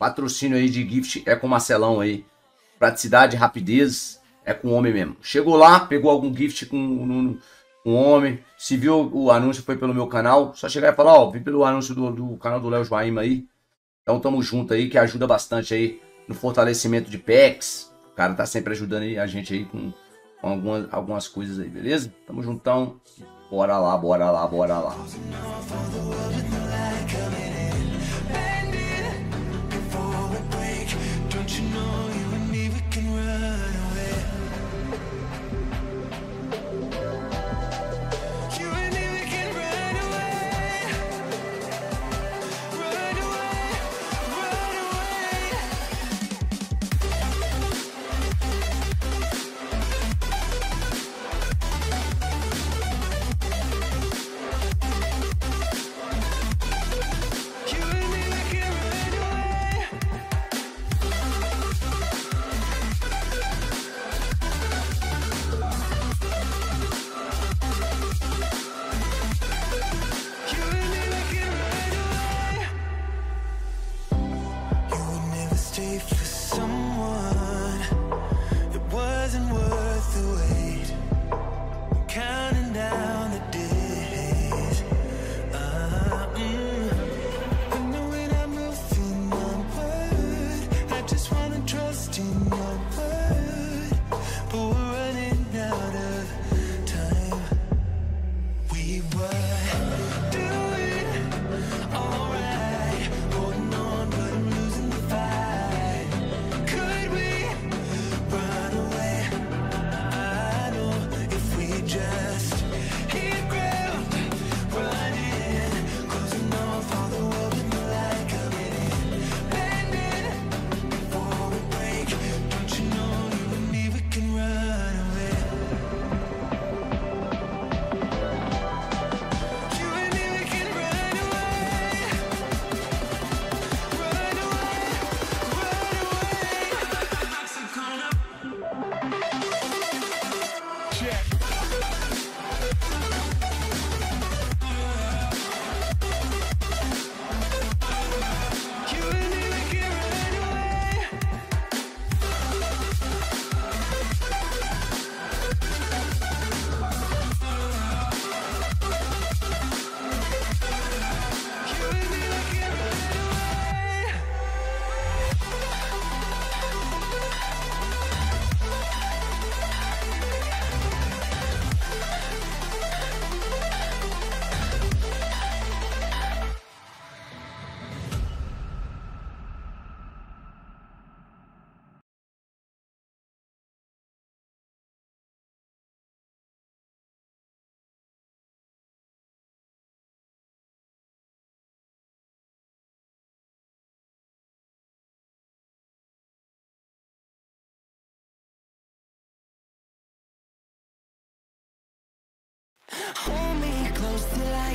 Patrocínio aí de gift é com o Marcelão aí. Praticidade, rapidez, é com o homem mesmo. Chegou lá, pegou algum gift com o homem. Se viu o anúncio, foi pelo meu canal. Só chegar e falar, ó, vi pelo anúncio do canal do Léo Joaima aí. Então tamo junto aí, que ajuda bastante aí no fortalecimento de PES. O cara tá sempre ajudando aí a gente aí com algumas coisas aí, beleza? Tamo juntão. Bora lá, bora lá, bora lá. Hold me close till I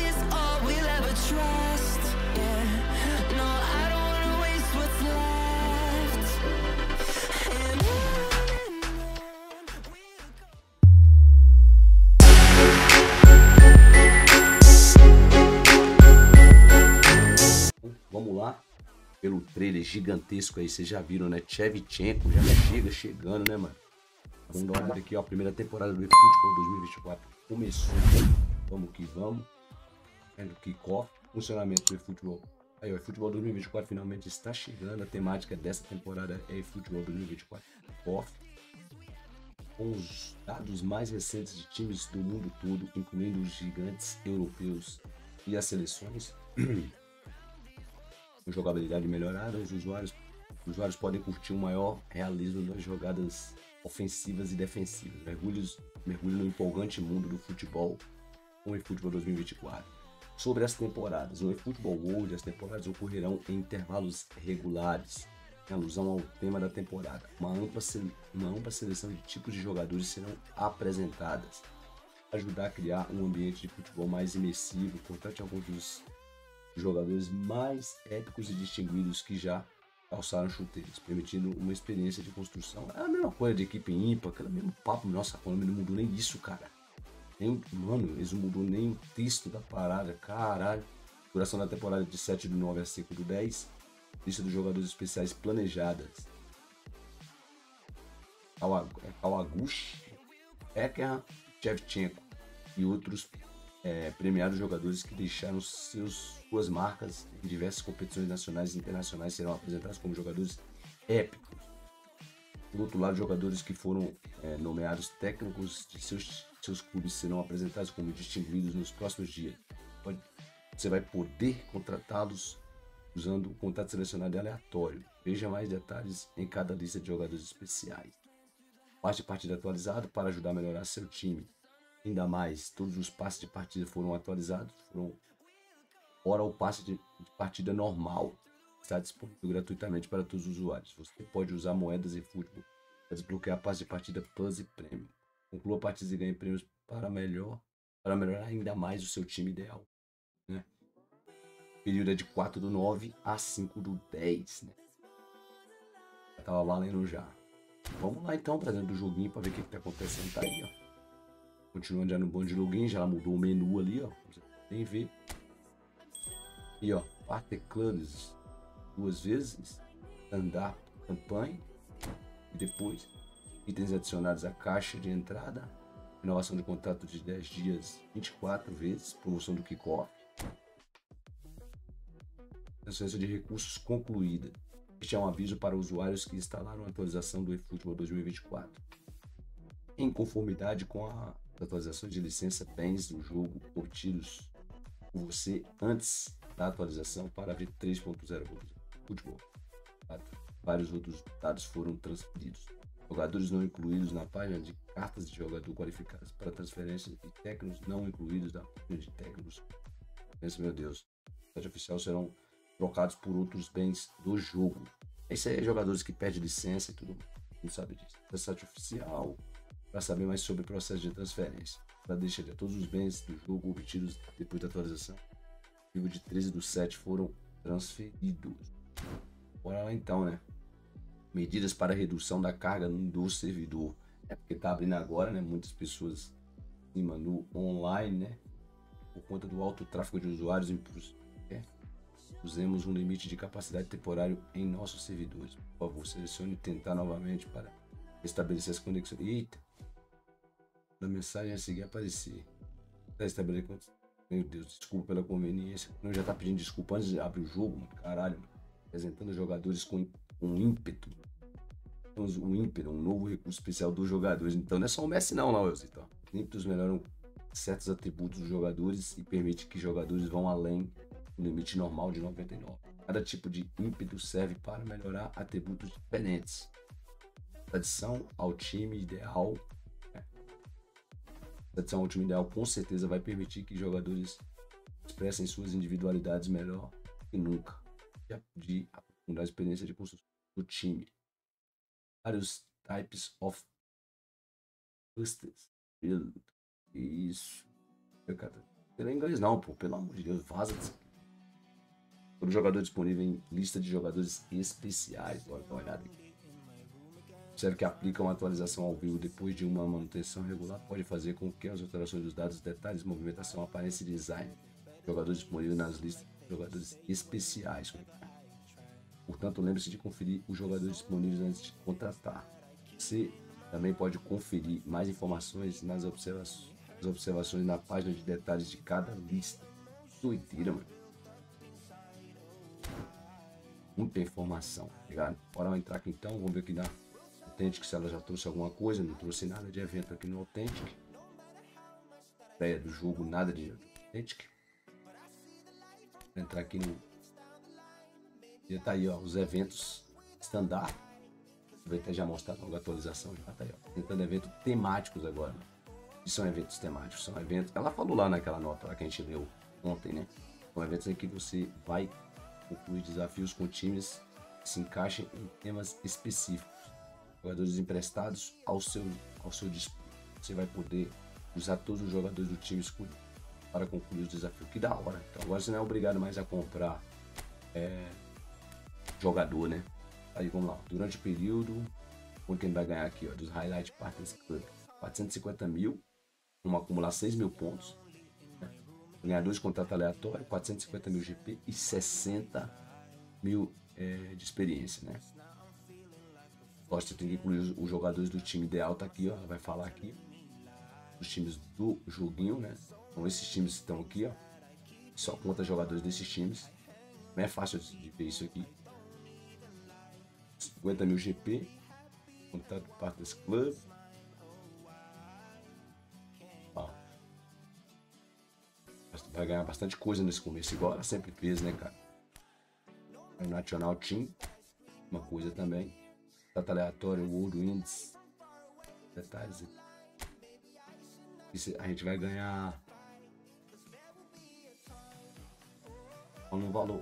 is all we'll ever trust. Yeah, no, I don't wanna waste what's left. And on we'll go. Vamos lá, pelo trailer gigantesco aí, vocês já viram, né? Shevchenko já chegando, né, mano? Vamos dar uma olhada aqui, ó, a primeira temporada do eFootball 2024 começou. Vamos que vamos. É no kickoff, funcionamento do eFootball. Aí, ó, eFootball 2024 finalmente está chegando. A temática dessa temporada é eFootball 2024 kickoff. Com os dados mais recentes de times do mundo todo, incluindo os gigantes europeus e as seleções. Com jogabilidade melhorada, os usuários podem curtir um maior realismo nas jogadas ofensivas e defensivas. Mergulho no empolgante mundo do futebol com o eFootball 2024. Sobre as temporadas, no eFootball World as temporadas ocorrerão em intervalos regulares, em alusão ao tema da temporada. Uma ampla seleção de tipos de jogadores serão apresentadas, ajudar a criar um ambiente de futebol mais imersivo. Contrate alguns dos jogadores mais épicos e distinguidos que já calçaram chuteiras, permitindo uma experiência de construção. É a mesma coisa de equipe ímpar, aquele mesmo papo. Nossa, a Konami não mudou nem isso, cara. Mano, eles não mudou nem o texto da parada, caralho. Duração da temporada de 7 do 9 a 5 do 10. Lista dos jogadores especiais planejadas. Kawaguchi, Eker, Shevchenko e outros premiados jogadores que deixaram suas marcas em diversas competições nacionais e internacionais serão apresentados como jogadores épicos. Do outro lado, jogadores que foram nomeados técnicos de seus clubes serão apresentados como distinguidos nos próximos dias. Você vai poder contratá-los usando o contrato selecionado aleatório. Veja mais detalhes em cada lista de jogadores especiais. Passe de partida atualizado para ajudar a melhorar seu time. Ainda mais, todos os passes de partida foram atualizados, fora o passe de partida normal, está disponível gratuitamente para todos os usuários. Você pode usar moedas eFootball para desbloquear passe de partida Plus e Premium. Conclua partidas e ganhe prêmios para melhorar ainda mais o seu time ideal, né? O período é de 4 do 9 a 5 do 10, né? Já tava valendo já. Vamos lá então, trazendo do joguinho para ver o que tá acontecendo. Tá aí, ó. Continuando já no bom de login, já mudou o menu ali, ó. Você tem ver. E ó, Parteclanes duas vezes, andar campanha e depois itens adicionados à caixa de entrada, renovação de contrato de 10 dias 24 vezes, promoção do kickoff. Transferência de recursos concluída. Este é um aviso para usuários que instalaram a atualização do eFootball 2024. Em conformidade com a atualização de licença PES do jogo obtidos por você antes da atualização para V3.0 futebol. Vários outros dados foram transferidos. Jogadores não incluídos na página de cartas de jogador qualificadas para transferência e técnicos não incluídos na página de técnicos. Meu Deus. O site oficial serão trocados por outros bens do jogo. Isso aí é jogadores que perdem licença e tudo. Não sabe disso. É site oficial. Para saber mais sobre o processo de transferência, para deixar de todos os bens do jogo obtidos depois da atualização, o nível de 13 do 7 foram transferidos. Bora lá então, né? Medidas para redução da carga do servidor. É porque tá abrindo agora, né? Muitas pessoas acima no online, né? Por conta do alto tráfego de usuários, usemos um limite de capacidade temporário em nossos servidores. Por favor, selecione tentar novamente para estabelecer as conexões. Eita! Da mensagem a seguir aparecer. Meu Deus, desculpa pela conveniência. Não, já tá pedindo desculpa antes de abrir o jogo, mano. Caralho, mano. Apresentando jogadores com um ímpeto. Temos um ímpeto, um novo recurso especial dos jogadores. Então não é só o Messi não, não, Elzito. Os ímpetos melhoram certos atributos dos jogadores e permite que jogadores vão além do limite normal de 99. Cada tipo de ímpeto serve para melhorar atributos diferentes. Adição ao time ideal. Adição ao time ideal com certeza vai permitir que jogadores expressem suas individualidades melhor que nunca, de aprofundar a experiência de construção do time. Vários types of clusters. Isso. Pelo inglês não, pô. Pelo amor de Deus, vaza disso. Todo jogador disponível em lista de jogadores especiais. Bora dar uma olhada aqui. Observe que aplica uma atualização ao vivo depois de uma manutenção regular pode fazer com que as alterações dos dados, detalhes, movimentação, aparência e design jogadores disponíveis nas listas de jogadores especiais. Portanto, lembre-se de conferir os jogadores disponíveis antes de contratar. Você também pode conferir mais informações nas observações na página de detalhes de cada lista. Doideira, mano. Muita informação. Legal? Bora entrar aqui então, vamos ver o que dá. Authentic, se ela já trouxe alguma coisa, não trouxe nada de evento aqui no Authentic. Ideia do jogo, nada de Authentic. Vou entrar aqui no. Já tá aí, ó, os eventos standard. Vou até já mostrar logo a atualização. Já tá aí, ó. Tentando eventos temáticos agora. E são eventos temáticos, são eventos. Ela falou lá naquela nota lá que a gente leu ontem, né? São eventos em que você vai concluir desafios com times que se encaixem em temas específicos. Jogadores emprestados ao seu dispor. Você vai poder usar todos os jogadores do time escolhido para concluir o desafio. Que da hora. Então agora você não é obrigado mais a comprar jogador, né? Aí vamos lá, durante o período, quanto que ele vai ganhar aqui, ó, dos highlight partners club, 450 mil, vamos acumular 6 mil pontos, né? Ganhador de contrato aleatório, 450 mil GP e 60 mil de experiência, né? Você tem que incluir os jogadores do time ideal, tá aqui, ó, ela vai falar aqui, os times do joguinho, né? Então esses times estão aqui, ó, só conta jogadores desses times, não é fácil de ver isso aqui. 50 mil GP, contrato Partners Club. Ó, vai ganhar bastante coisa nesse começo, igual ela sempre fez, né, cara? O National Team, uma coisa também. Data aleatório, World Winds. Detalhes. A gente vai ganhar um valor,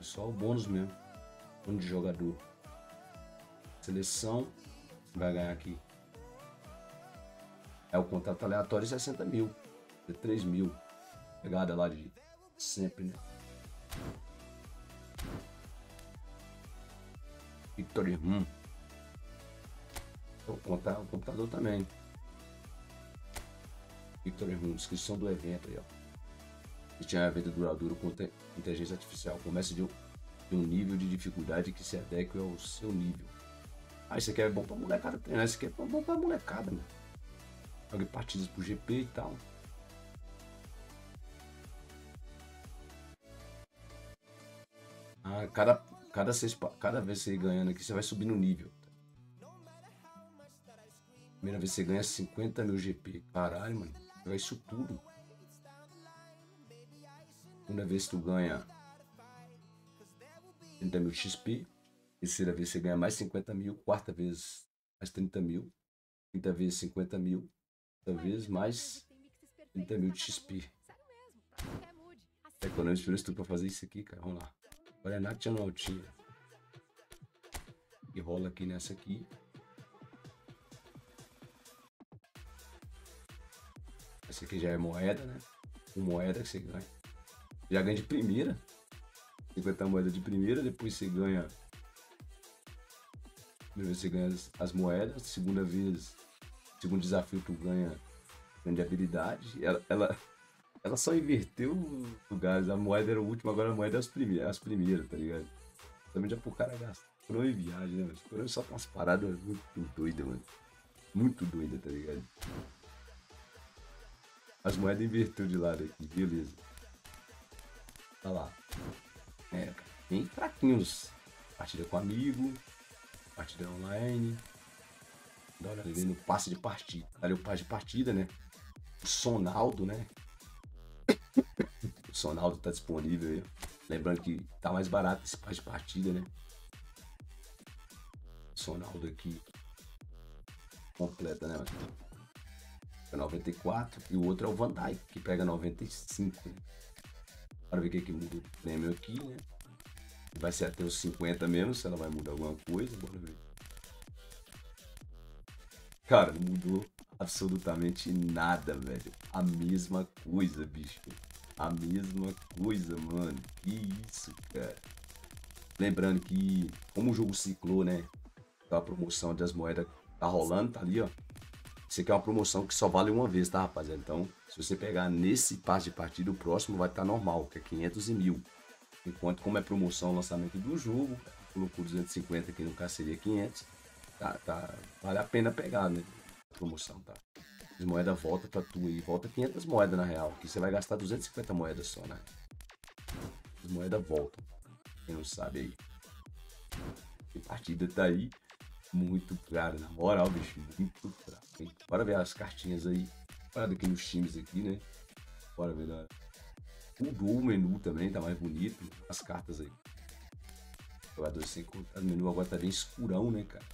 só o bônus mesmo, bônus de jogador. Seleção vai ganhar aqui, é o contrato aleatório, 60 mil, 3 mil, pegada lá de sempre, né? Victory Room, vou contar o computador também. Victory Room, inscrição do evento aí, ó. Que tinha a venda duradouro com inteligência artificial. Comece de um nível de dificuldade que se adeque ao seu nível. Ah, isso aqui é bom pra molecada treinar, isso aqui é bom pra molecada, né? Jogue partidas pro GP e tal. Ah, cada vez que você ganhando aqui, você vai subir no nível. Primeira vez que você ganha 50 mil GP. Caralho, mano, é isso tudo. Segunda vez tu ganha 30 mil XP, terceira vez você ganha mais 50 mil, quarta vez mais 30 mil, quinta vez 50 mil, quinta vez mais 30 mil de XP. É que eu não espero tudo pra fazer isso aqui, cara, vamos lá. Olha a National Team. E rola aqui nessa aqui. Essa aqui já é moeda, né? Uma moeda que você ganha. Já ganha de primeira, 50 moedas de primeira, depois você ganha, primeira vez você ganha as moedas, segunda vez, segundo desafio tu ganha grande habilidade, ela só inverteu os lugares, a moeda era o último, agora a moeda é as primeiras, tá ligado? Também já pro cara gastar, foram em viagem, né, mas foram só umas paradas muito doidas, mano, muito doida, tá ligado? As moedas inverteu de lado aqui, beleza. Tá lá, é bem fraquinhos. Partida com amigo, partida online. Dá uma olhada no passe de partida. Olha o passe de partida, né? O Sonaldo, né? O Sonaldo tá disponível aí. Lembrando que tá mais barato esse passe de partida, né? Sonaldo aqui. Completa, né? É 94. E o outro é o Van Dyke, que pega 95, né? Para ver o que é que muda o prêmio aqui, né? Vai ser até os 50 mesmo, se ela vai mudar alguma coisa, bora ver. Cara, mudou absolutamente nada, velho. A mesma coisa, bicho. A mesma coisa, mano. Que isso, cara. Lembrando que, como o jogo ciclou, né? A promoção das moedas tá rolando, tá ali, ó. Isso aqui é uma promoção que só vale uma vez, tá, rapaziada? Então, se você pegar nesse passe de partida, o próximo vai estar normal, que é 500 e mil. Enquanto, como é promoção, lançamento do jogo, colocou 250, que no caso seria 500, vale a pena pegar, né? Promoção, tá? As moedas voltam pra tu aí, volta 500 moedas na real, que você vai gastar 250 moedas só, né? As moedas voltam, quem não sabe aí. A partida tá aí. Muito caro, na moral, bicho, muito caro. Hein? Bora ver as cartinhas aí. Parada aqui nos times aqui, né? Bora ver. Né? Mudou o menu também, tá mais bonito. As cartas aí. Jogador sem contato. O menu agora tá bem escurão, né, cara?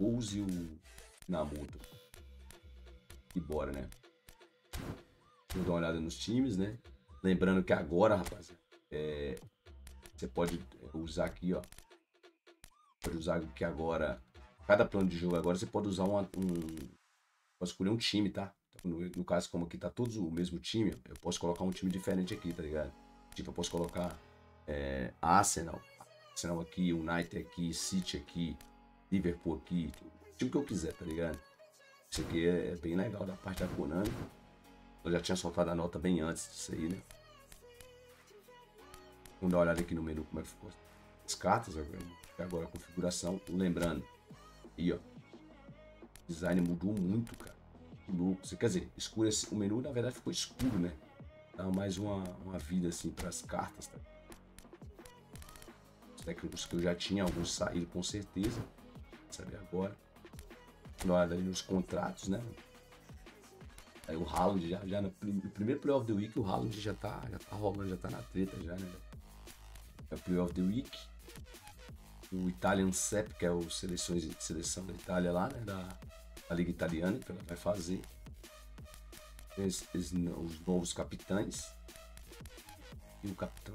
Gols e o Namoto. E bora, né? Vou dar uma olhada nos times, né? Lembrando que agora, rapaziada, você pode usar aqui, ó. Pode usar que agora, cada plano de jogo agora você pode usar pode escolher um time, tá? No caso, como aqui tá todos o mesmo time, eu posso colocar um time diferente aqui, tá ligado? Tipo, eu posso colocar Arsenal, Arsenal aqui, United aqui, City aqui, Liverpool aqui, tipo que eu quiser, tá ligado? Isso aqui é bem legal da parte da Konami. Eu já tinha soltado a nota bem antes disso aí, né? Vamos dar uma olhada aqui no menu como é que ficou as cartas agora, a configuração. Lembrando, aí ó, design mudou muito, cara. Que louco, quer dizer, escurece, o menu na verdade ficou escuro, né? Dá mais uma vida assim para as cartas, tá? Os técnicos que eu já tinha, alguns saíram com certeza, saber agora. Na hora ali nos contratos, né? Aí o Haaland já no primeiro Play of the Week, o Haaland já tá rolando, já tá na treta já, né? É o Play of the Week. O Italian CEP, que é o seleção da Itália lá, né? Da Liga Italiana, que ela vai fazer. Os novos capitães. E o capitão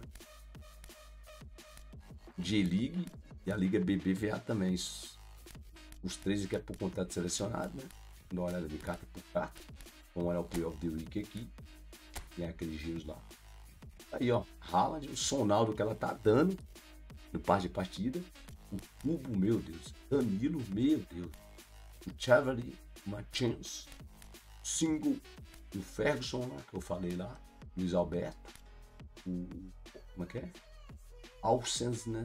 G-League e a Liga BBVA também. Os 13 que é por contrato selecionado, né? Na hora de carta por carta. Vamos olhar o Play of the Week aqui. Tem aqueles giros lá. Aí, ó. Haaland, o Sonaldo que ela tá dando no par de partida. O Cubo, meu Deus. Danilo, meu Deus. O Chavali, uma chance. Single. O Ferguson, lá, que eu falei lá. Luiz Alberto. Como é que é? Alcens, né?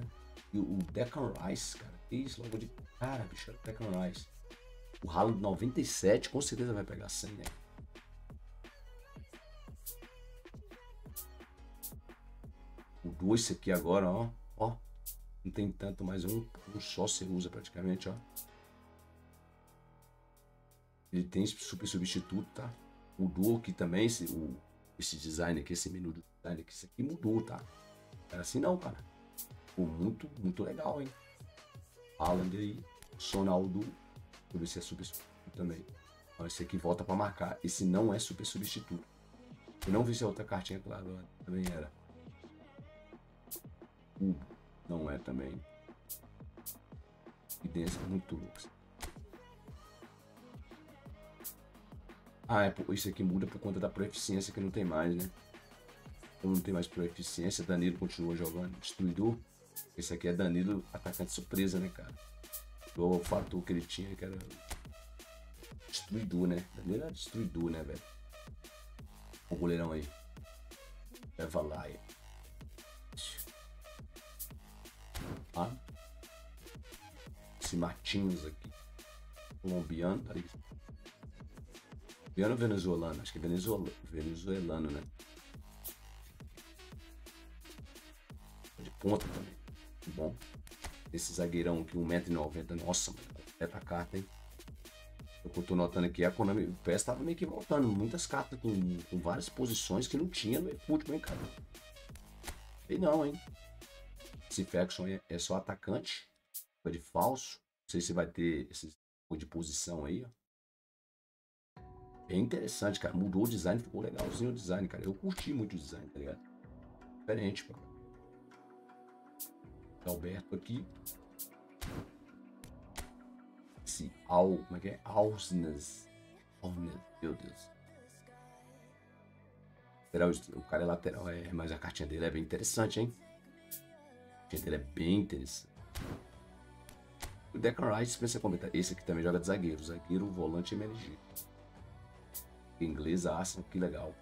E o Declan Rice, cara. Que isso, logo de cara, bicho. Declan Rice. O Haaland 97, com certeza vai pegar 100, né? O 2 aqui agora, ó. Ó. Não tem tanto, mas um só você usa praticamente, ó. Ele tem super substituto, tá? Mudou aqui também, esse design aqui, esse menu do design aqui, isso aqui mudou, tá? Era assim não, cara. Ficou muito, muito legal, hein? Haaland aí, Sonaldo, por isso é super substituto também. Ó, esse aqui volta pra marcar, esse não é super substituto. Eu não vi se a outra cartinha, claro, também era. Não é também. E dentro é muito louco. Ah, é, isso aqui muda por conta da proeficiência que não tem mais, né? Então não tem mais proeficiência, Danilo continua jogando, destruidor. Esse aqui é Danilo, atacante surpresa, né, cara? O fator que ele tinha, que era destruidor, né? Danilo era destruidor, né, velho? O goleirão aí. Leva lá, aí. Ah. Esse Martins aqui. Colombiano, tá aí. Colombiano ou venezuelano? Acho que é venezuelano, né? De ponta também. Muito bom. Esse zagueirão aqui, 1,90 m. Nossa, mano. É pra carta, hein? Eu tô notando aqui, a Konami, o PES tava meio que voltando. Muitas cartas com várias posições que não tinha no eFootball, hein, cara? E não, hein? Esse Ferguson é só atacante. Foi de falso. Não sei se vai ter esse de posição aí, ó. É interessante, cara. Mudou o design, ficou legalzinho o design, cara. Eu curti muito o design, tá ligado? Diferente, cara. Alberto aqui. Esse Al... Como é que é? Alsnes. Meu Deus. O cara é lateral, mas a cartinha dele é bem interessante, hein? A cartinha dele é bem interessante. O Declan Rice, pensa em comentar. Esse aqui também joga de zagueiro. Zagueiro, volante emergido. Inglesa, Arsenal, que legal.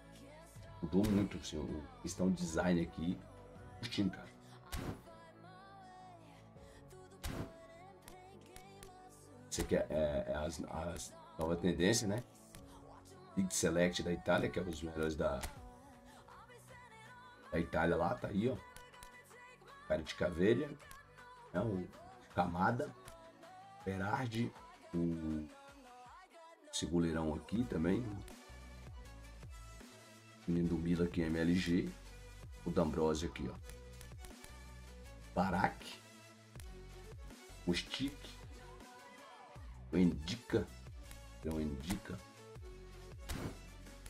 Mudou muito, assim, o questão de design aqui. Curtindo, cara. Isso aqui é as nova tendência, né? League Select da Itália, que é os melhores da Itália lá, tá aí, ó. Cara de caveira, né? O Camada, Berardi, esse goleirão aqui também. O menino do Mila aqui, MLG. O D'Ambrosio aqui, ó. Barak. O Stick. O Indica. É um Indica.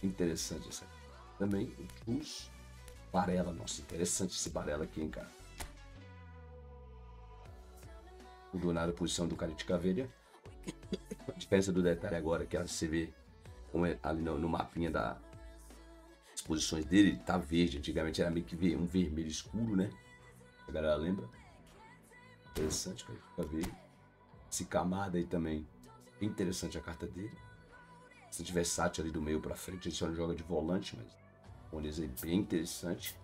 Interessante essa aqui. Também o Chus. Barella. Nossa, interessante esse Barella aqui, hein, cara. O Donado, posição do cara de caveira. A diferença do detalhe agora é que você vê como é, ali no mapinha das posições dele, tá verde. Antigamente era meio que um vermelho escuro, né? A galera lembra. Interessante, cara, pra ver. Esse Camada aí também. Bem interessante a carta dele. Se tiver Sátio ali do meio pra frente, ele só joga de volante, mas o Nes é bem interessante.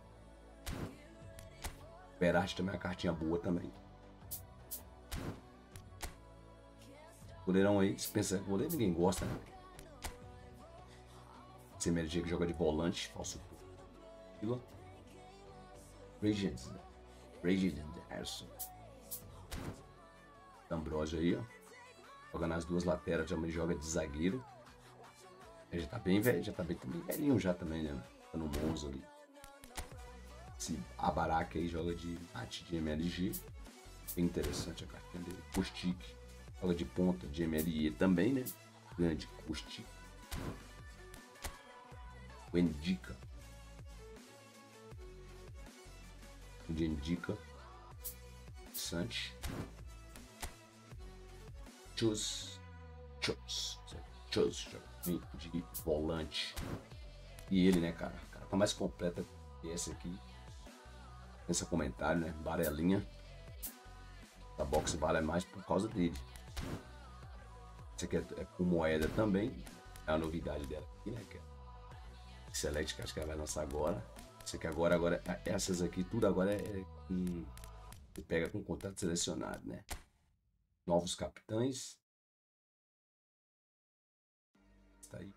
Berardi também é uma cartinha boa também. Goleirão aí, se pensa, goleiro ninguém gosta, né? Semergia que joga de volante, falso. Pila. Regent Anderson. Ambrosio aí, ó. Joga nas duas laterais, também joga de zagueiro. Ele já tá bem velho, já tá bem velhinho já também, né? Tá no Monza ali. Esse Abaraca aí joga de mate de MLG. Bem interessante a cartinha dele. Kostić. Joga de ponta de MLE também, né? Grande Kostić. Wendica. Wendica. Interessante. Chus. De volante. E ele, né, cara? O cara tá mais completa que esse aqui. Pensa comentário, né? Barelinha. A boxe vale mais por causa dele. Esse aqui é com moeda também. É a novidade dela aqui, né, cara? Select, que acho que ela vai lançar agora. Isso aqui agora, essas aqui, tudo agora é com... Você pega com contato selecionado, né? Novos capitães. Está aí.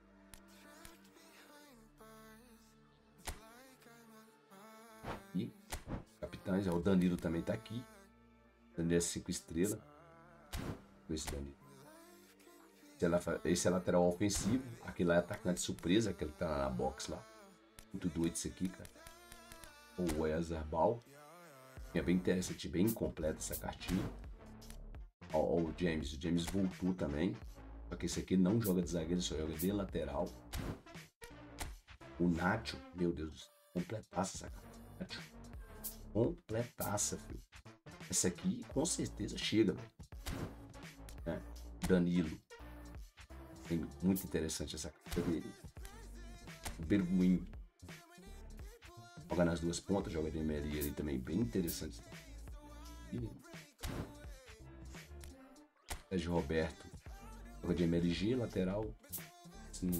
E capitães, o Danilo também tá aqui. Danilo é 5 estrelas. Esse Danilo. Esse é lateral ofensivo, aquele lá é atacante surpresa, aquele que tá lá na box lá. Muito doido isso aqui, cara. O Wesley Bal. É bem interessante, bem completa essa cartinha. Ó, o James voltou também. Só que esse aqui não joga de zagueiro, só joga de lateral. O Nacho, meu Deus do céu, completaça essa carta. Nacho. Completaça, filho. Essa aqui com certeza chega, velho. É. Danilo. Muito interessante essa carta dele. Berguinho. Joga nas duas pontas, joga de MLE ali também. Bem interessante. Sérgio Roberto. Joga de MLG, lateral. Assim.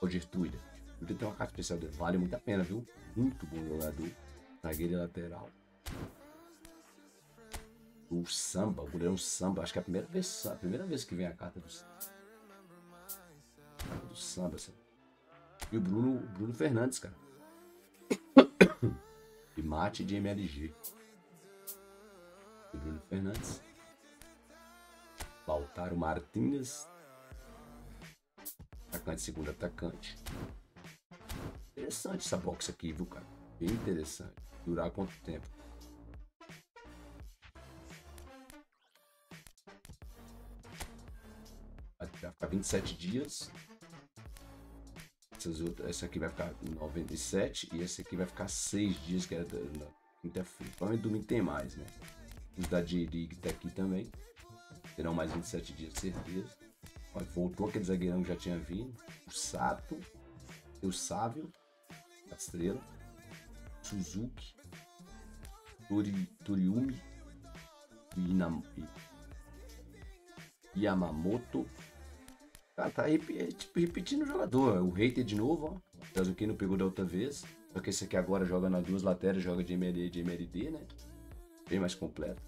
Roger Tuida. Tuida tem uma carta especial dele. Vale muito a pena, viu? Muito bom jogador. Zagueiro e lateral. O Samba, o goleirão Samba, acho que é a primeira vez que vem a carta do Samba. Do Samba, sabe? E o Bruno Fernandes, cara. E mate de MLG. E Bruno Fernandes. Lautaro Martínez. Atacante, segundo atacante. Interessante essa box aqui, viu, cara? Bem interessante. Durar quanto tempo? Vai ficar 27 dias. Essa aqui vai ficar 97 e essa aqui vai ficar 6 dias, que era na quinta-feira. Provavelmente domingo tem mais, né? Os da J-League tá aqui também. Terão mais 27 dias, certeza. Mas voltou aquele zagueirão que já tinha vindo. O Sato. O Sávio. A estrela. Suzuki. Toriumi. Yamamoto. Cara, tá tipo, repetindo o jogador. O Hater de novo, ó. O Tazuki não pegou da outra vez. Só que esse aqui agora joga nas duas laterais, joga de MLE e de MLD, né? Bem mais completo.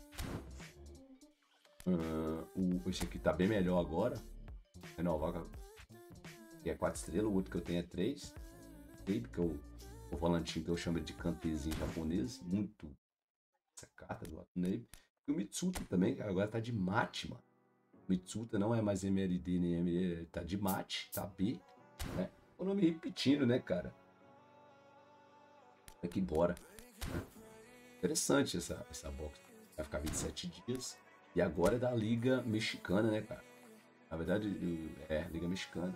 Esse aqui tá bem melhor agora. Renovar. Que é 4 estrelas, o outro que eu tenho é 3. Porque o volantinho que eu chamo de cantezinho japonês. Muito. Essa carta do Nabe. E o Mitsuta também, cara, agora tá de mate, mano. Mitsuta não é mais MLD nem MLD, tá de mate, tá B, né? O nome repetindo, né, cara? Vai que embora. Interessante essa box. Vai ficar 27 dias. E agora é da Liga Mexicana, né, cara? Na verdade, é Liga Mexicana.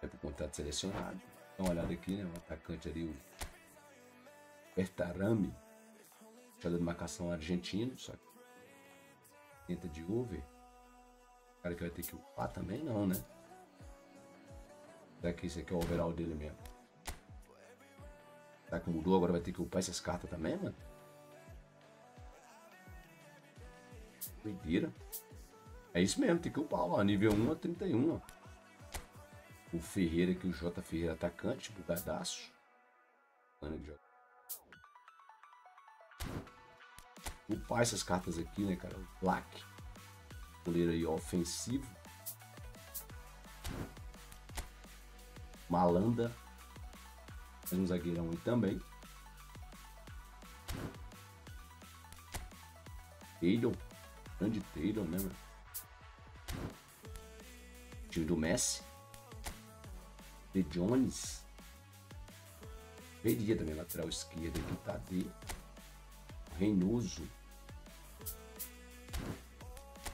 É pro contrato selecionado. Dá uma olhada aqui, né? O atacante ali, o Bertarame. Jogador de marcação argentino, só que tenta de over. Cara que vai ter que upar também não, né? Será que esse aqui é o overall dele mesmo? Será que mudou? Agora vai ter que upar essas cartas também, mano? Mentira. É isso mesmo, tem que upar, ó. Nível 1 a 31, ó. O Ferreira aqui, o J Ferreira, atacante, bugadaço. Upar essas cartas aqui, né, cara? O Black. Goleiro aí, ó, ofensivo. Malanda. Mais um zagueirão aí também. Taylor. Grande Taylor, né, mano? Time do Messi. De Jones. Peria também, lateral esquerda aqui, Tadeu. Reynoso.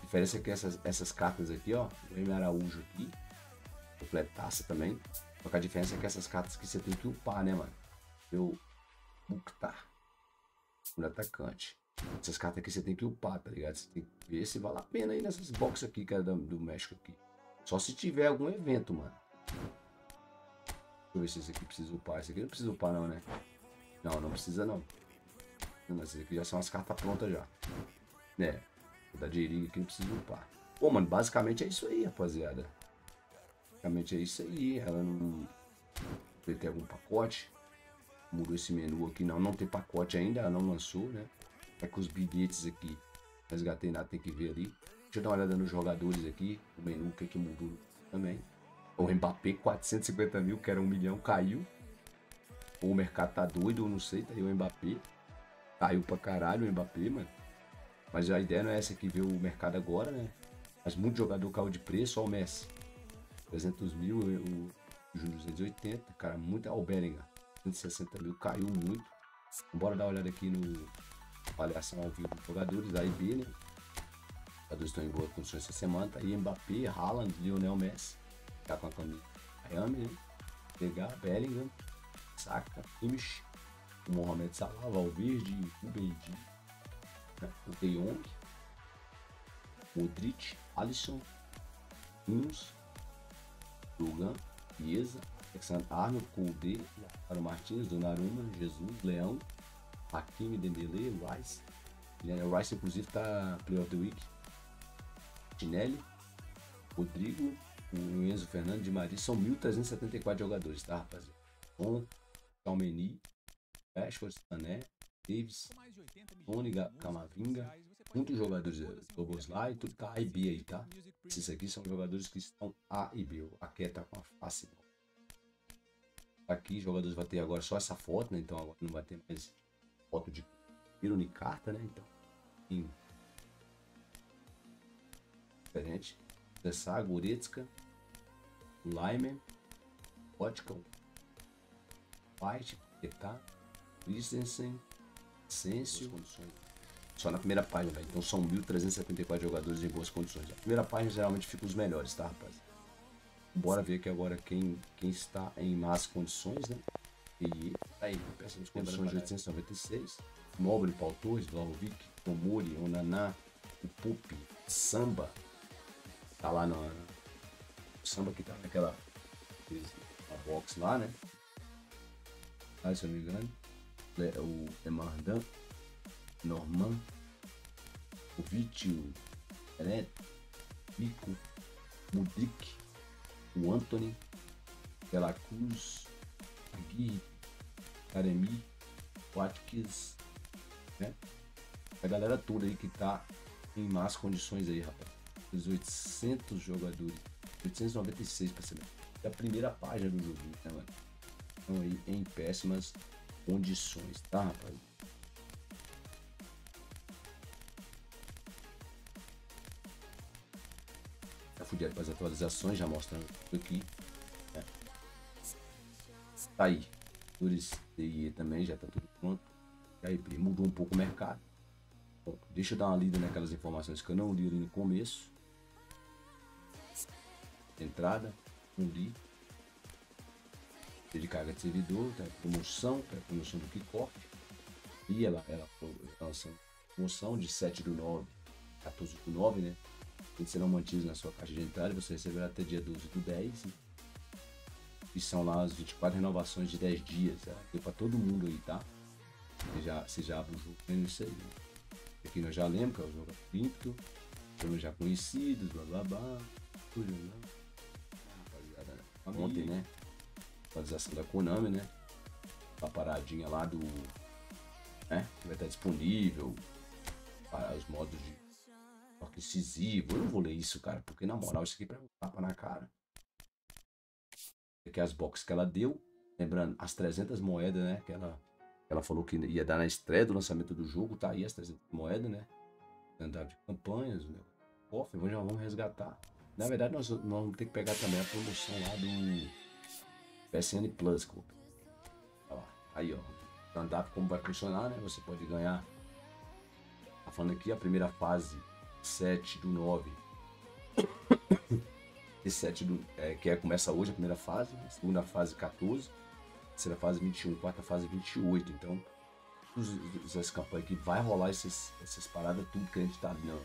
A diferença é que essas cartas aqui, ó. O M. Araújo aqui. Completaça também. Só que a diferença é que essas cartas que você tem que upar, né, mano? Eu Mukhtar. O atacante. Essas cartas aqui você tem que upar, tá ligado? Você tem que ver se vale a pena aí nessas boxes aqui, cara, do México aqui. Só se tiver algum evento, mano. Deixa eu ver se esse aqui precisa upar. Esse aqui não precisa upar não, né? Não, não precisa não. Essas aqui já são as cartas prontas já. Né? O da Jeriga aqui não precisa upar. Pô, mano, basicamente é isso aí, rapaziada. Basicamente é isso aí. Ela não... Tem algum pacote? Mudou esse menu aqui. Não, não tem pacote ainda. Ela não lançou, né? É que os bilhetes aqui, resgatei nada, tem que ver ali. Deixa eu dar uma olhada nos jogadores aqui. O menu, que mudou também. O Mbappé, 450 mil, que era 1 milhão, caiu. Ou o mercado tá doido, eu não sei. Tá aí o Mbappé. Caiu pra caralho o Mbappé, mano. Mas a ideia não é essa aqui, ver o mercado agora, né? Mas muito jogador caiu de preço. Ó, o Messi. 300 mil, o Júnior 280. Cara, muito. Ó, o Berenguer. 160 mil, caiu muito. Bora dar uma olhada aqui no... avaliação ao vivo dos jogadores da IB, né? Os jogadores estão em boas condições essa semana. Tá aí Mbappé, Haaland, Lionel Messi. Tá com a camisa Miami, né? Pegar, Bellingham, Saka, Kimmich, o Mohamed Salah, Valverde, Rubendi, o De Jong, Modric, Alisson, Nunes, Lugan, Chiesa, Alexandre Arnold, Koundé, Lautaro Martins, Donnarumma, Jesus, Leão, Hakimi, Dembélé, Rice. O Rice, inclusive, tá Player of the Week. Tinelli, Rodrigo, o Enzo Fernandes, de Maria. São 1.374 jogadores, tá, rapaziada? On, Calmeni, Rashford, Sané, Davis, Tony, Camavinga. Muitos jogadores robôs lá e tudo tá A e B aí, tá? Esses aqui são jogadores que estão A e B. Aqui tá com a face. Aqui, jogadores vai ter agora só essa foto, né? Então agora não vai ter mais foto de pironicarta, né? Então, em... diferente. Dessa Goretzka, Laimer, Otko, White, Etá, Christensen, Sensio. Só na primeira página, velho. Então são 1.374 jogadores em boas condições. Na primeira página geralmente ficam os melhores, tá, rapaz? Bora ver aqui agora quem está em más condições, né? E aí, peça de condições de 896. Nobre, Paul Torres, Vlahovic, Tomori, Onaná, o Pupi, Samba. Tá lá no... O Samba que tá naquela... na box lá, né? Ah, se eu não me engano. O Emardan, Norman, o Vitio, Reneto, Pico, Mudic, o Anthony, Pela Cruz, Aguirre, Karemi, Watkins, né? A galera toda aí que tá em más condições aí, rapaz. Os 800 jogadores, 896 pra ser da primeira página do jogo, né, mano? Estão aí em péssimas condições, tá, rapaz? Tá fudido com as atualizações, já mostrando tudo aqui. Tá aí, e também já tá tudo pronto. E aí, mudou um pouco o mercado. Bom, deixa eu dar uma lida naquelas informações que eu não li ali no começo. Entrada, não li. De carga de servidor, tá promoção do Kickoff. E ela lança promoção de 7/9, 14/9, né? Eles serão mantidos na sua caixa de entrada, você receberá até dia 12/10. Né? E são lá as 24 renovações de 10 dias. Deu pra todo mundo aí, tá? Você já abre o jogo, isso aí. Esse aqui nós já lembro, que é o jogo olímpico. Jogo já conhecido, blá blá blá. Ontem, né? Atualização da Konami, né? A paradinha lá do... né? Vai estar disponível para os modos de toque incisivo. Eu não vou ler isso, cara, porque na moral isso aqui é um tapa na cara. Aqui as boxes que ela deu. Lembrando, as 300 moedas, né? Que ela falou que ia dar na estreia do lançamento do jogo. Tá aí as 300 moedas, né? Andar de campanhas, meu. Cofre, já vamos resgatar. Na verdade, nós vamos ter que pegar também a promoção lá do PSN Plus, copa. Ó, aí, ó. Stand-up, como vai funcionar, né? Você pode ganhar. Tá falando aqui a primeira fase 7/9. 7 do, começa hoje a primeira fase, né? Segunda fase 14, terceira fase 21, quarta fase 28. Então, essas campanhas aqui vai rolar essas paradas, tudo que a gente tá vendo.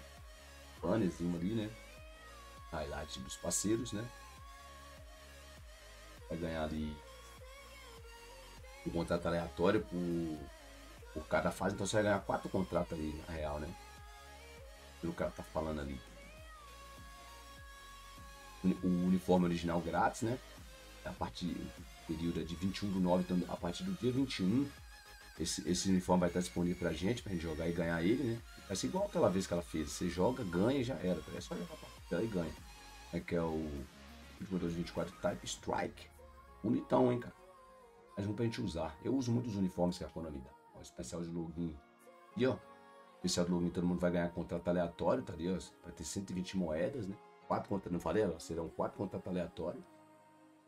Bannerzinho ali, né? Highlight dos parceiros, né? Vai ganhar ali o contrato aleatório por cada fase. Então você vai ganhar 4 contratos ali na real, né? Pelo que o cara tá falando ali. O uniforme original grátis, né? A partir do período de 21/9, então a partir do dia 21, esse uniforme vai estar disponível pra gente jogar e ganhar ele, né? Vai ser igual aquela vez que ela fez. Você joga, ganha e já era. É só jogar a partida e ganha. Aqui é o eFootball 2024 Type Strike. Bonitão, hein, cara? Mas não pra gente usar. Eu uso muito os uniformes que a Konami dá. Ó, especial de login. E ó, especial de login, todo mundo vai ganhar contrato aleatório, tá ali, ó. Vai ter 120 moedas, né? 4 contratos, não falei? Serão 4 contratos aleatórios,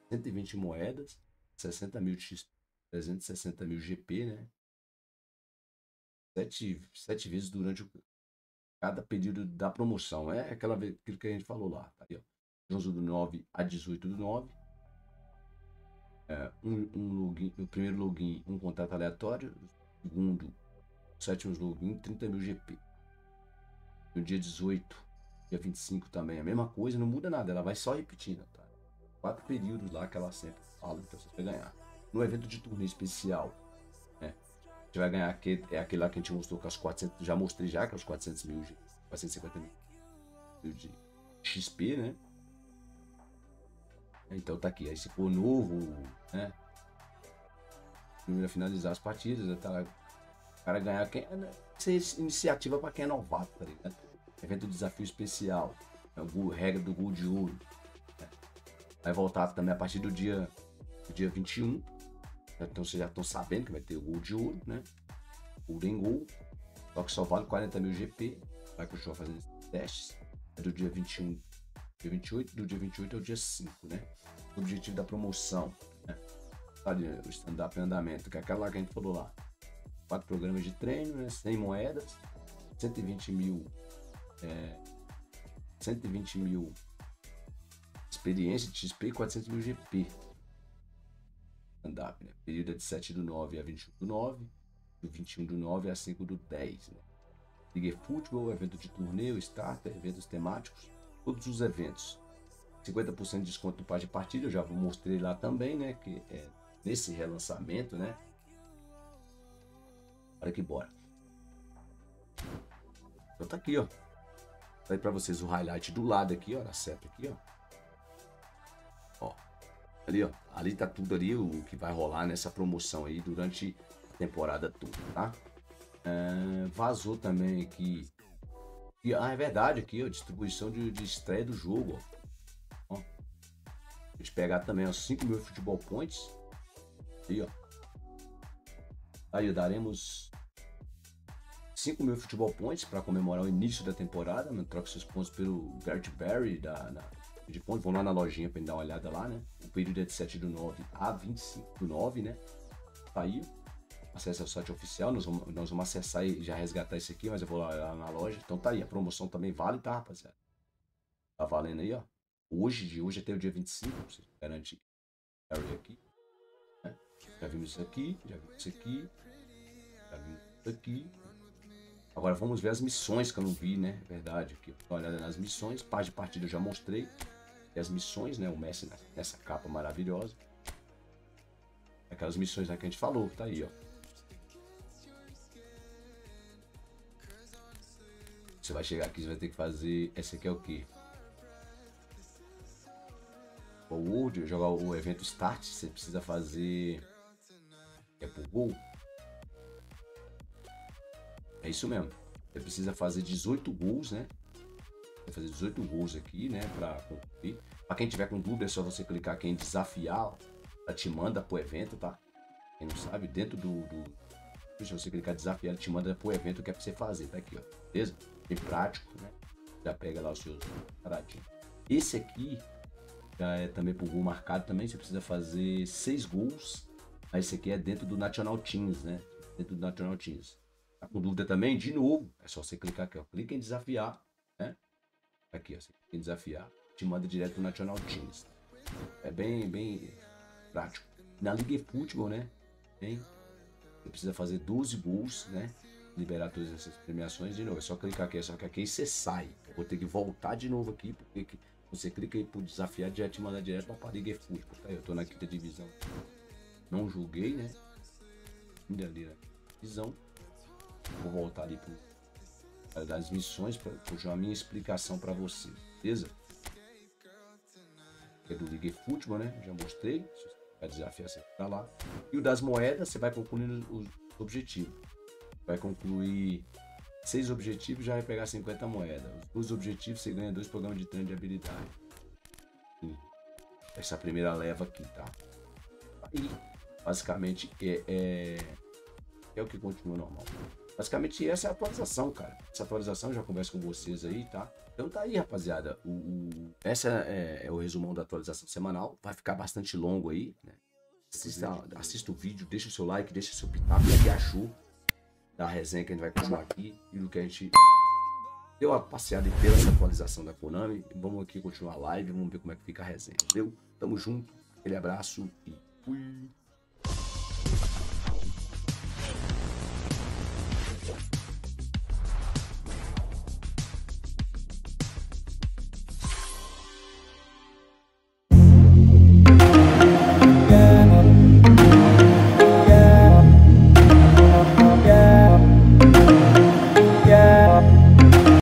120 moedas, 60 mil XP, 360 mil GP, né? 7 vezes durante cada período da promoção. É aquilo que a gente falou lá. Tá aí, ó. De 11/9 a 18/9. O primeiro login, um contrato aleatório. O segundo, o sétimo login, 30 mil GP. No dia 18. Dia 25 também, a mesma coisa, não muda nada, ela vai só repetindo, tá? 4 períodos lá que ela sempre fala, então você vai ganhar. No evento de torneio especial, né? A gente vai ganhar aquele lá que a gente mostrou com as 400, já mostrei já, que é os 400 mil, 450 mil de XP, né? Então tá aqui, aí se for novo, né? Primeiro a finalizar as partidas, tá? O cara ganhar quem... Essa iniciativa pra quem é novato, tá ligado? Evento desafio especial, regra do gol de ouro. Vai voltar também a partir do dia 21. Então vocês já estão sabendo que vai ter o gol de ouro, né? Golden Goal. Só que só vale 40 mil GP. Vai continuar fazendo esses testes. É do dia 21, dia 28, do dia 28 ao dia 5, né? O objetivo da promoção, né? O stand-up em andamento, que é aquela lá que a gente falou lá. 4 programas de treino, né? 100 moedas, 120 mil. 120 mil experiência de XP e 400 mil GP. Stand-up, né? Período é de 7/9 a 21/9, do 21/9 a 5/10. Né? Liga eFootball, evento de torneio, starter, eventos temáticos, todos os eventos. 50% de desconto no passe de partida, eu já mostrei lá também, né? Que é nesse relançamento, né? Olha que bora. Então tá aqui, ó. Vai pra vocês o highlight do lado aqui, ó, na seta aqui, ó. Ó, ali, ó. Ali tá tudo ali o que vai rolar nessa promoção aí durante a temporada toda, tá? Vazou também aqui. E, é verdade aqui, ó, distribuição de estreia do jogo, ó. A gente pegar também, ó, 5 mil futebol points. Aí, ó. Aí daremos... 5 mil futebol points para comemorar o início da temporada, né? Troca seus pontos pelo Bert Berry de pontos. Vamos lá na lojinha para dar uma olhada lá, né? O período é de 7/9 a 25/9, né? Tá aí. Acesse o site oficial. Nós vamos acessar e já resgatar isso aqui, mas eu vou lá na loja. Então tá aí. A promoção também vale, tá, rapaziada? Tá valendo aí, ó. Hoje, de hoje até o dia 25, você garante Berry aqui, né? Já vimos isso aqui, já vimos isso aqui, já vimos isso aqui. Agora vamos ver as missões que eu não vi, né? Verdade, aqui. Olha nas missões. Parte de partida eu já mostrei. E as missões, né? O Messi nessa capa maravilhosa. Aquelas missões, né, que a gente falou. Tá aí, ó. Você vai chegar aqui, você vai ter que fazer... Esse aqui é o quê? O World, jogar o evento Start, você precisa fazer... É por gol? É isso mesmo. Você precisa fazer 18 gols, né? Vou fazer 18 gols aqui, né? Pra quem tiver com dúvida, é só você clicar aqui em desafiar. Ela te manda pro evento, tá? Quem não sabe, dentro do... Deixa você clicar desafiar, ela te manda pro evento que é pra você fazer. Tá aqui, ó. Beleza? Bem prático, né? Já pega lá os seus paradinhos. Esse aqui já é também pro gol marcado também. Você precisa fazer 6 gols. Mas esse aqui é dentro do National Teams, né? Dentro do National Teams. Tá com dúvida também? De novo, é só você clicar aqui, ó. Clica em desafiar, né? Aqui, ó, você clica em desafiar, te manda direto no National Teams. É bem prático. Na Liga eFootball, né? Você precisa fazer 12 gols, né? Liberar todas essas premiações de novo. É só clicar aqui, só que aqui você sai. Eu vou ter que voltar de novo aqui, porque você clica aí por desafiar, já te manda direto pra Liga eFootball. Tá aí, eu tô na 5ª divisão. Não julguei, né? Ainda ali na divisão. Vou voltar ali para das missões para puxar a minha explicação para você, beleza? É do Liga eFootball, né? Já mostrei. Vai desafiar você para lá. E o das moedas, você vai concluindo os objetivos. Vai concluir 6 objetivos, já vai pegar 50 moedas. Os 2 objetivos, você ganha 2 programas de treino de habilidade. Essa primeira leva aqui, tá? Aí, basicamente é o que continua normal. Basicamente essa é a atualização, cara. Essa atualização eu já converso com vocês aí, tá? Então tá aí, rapaziada. Essa é o resumão da atualização semanal. Vai ficar bastante longo aí, né? Assista o vídeo, deixa o seu like, deixa o seu pitaco e achou da resenha que a gente vai continuar aqui. E do que a gente deu a passeada pela essa atualização da Konami. Vamos aqui continuar a live, vamos ver como é que fica a resenha, entendeu? Tamo junto, aquele abraço e fui!